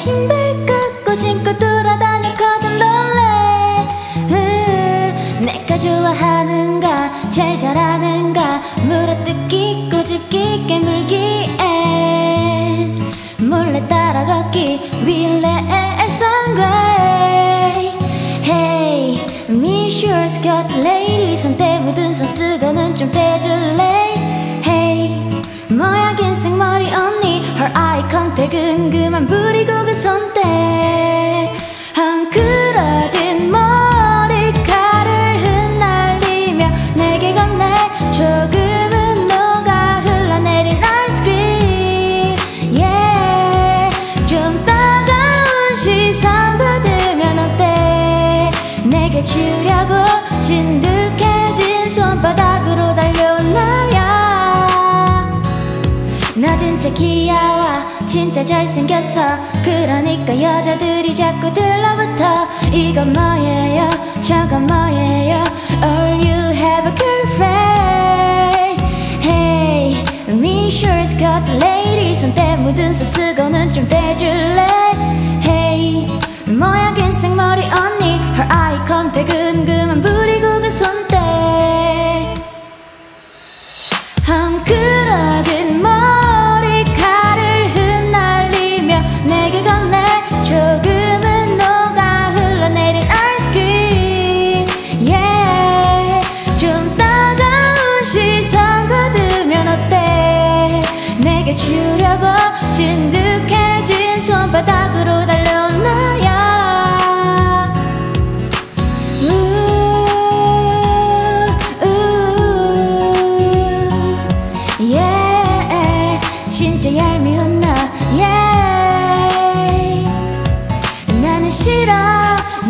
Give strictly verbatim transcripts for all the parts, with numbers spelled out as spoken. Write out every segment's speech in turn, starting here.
신발 깎고 신고 돌아다녀 커진 놀래. 내가 좋아하는가 제일 잘하는가 물어 뜯기 꼬집기 깨물기에 몰래 따라 걷기 윌레의 선그레이. Hey, 미슐's got lady 손때 묻은 손 쓰고 눈 좀 떼줄래. Hey, 뭐야 긴 생머리 언니 her eye contact 은근만 부리고 그 손대 헝클어진 머리카락을 흩날리며 내게 건네 조금은 녹아 흘러내린 아이스크림. Yeah, 좀 따가운 시선 받으면 어때. 내게 주려고 진득해진 손바닥으로 달려온 나야. 나 진짜 귀여워 진짜 잘생겼어. 그러니까 여자들이 자꾸 들러붙어. 이건 뭐예요 저건 뭐예요 All you have a girlfriend. Hey, 미슐's got lady 손때 묻은 손 쓰고는 좀 떼줄래. Hey, 뭐야 긴 생머리 언니 her eye contact 은근만 부리고 그 손대 헝클어진 머리 주려고 진득해진 손바닥으로 달려온 나야. 우, 우, yeah, 진짜 얄미운 나. Yeah, 나는 싫어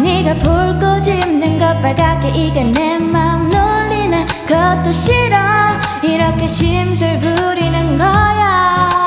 네가 볼 꼬집는 것 빨갛게 이게 내 맘 놀리는 것도 싫어. 이렇게 심술 부리는 거야.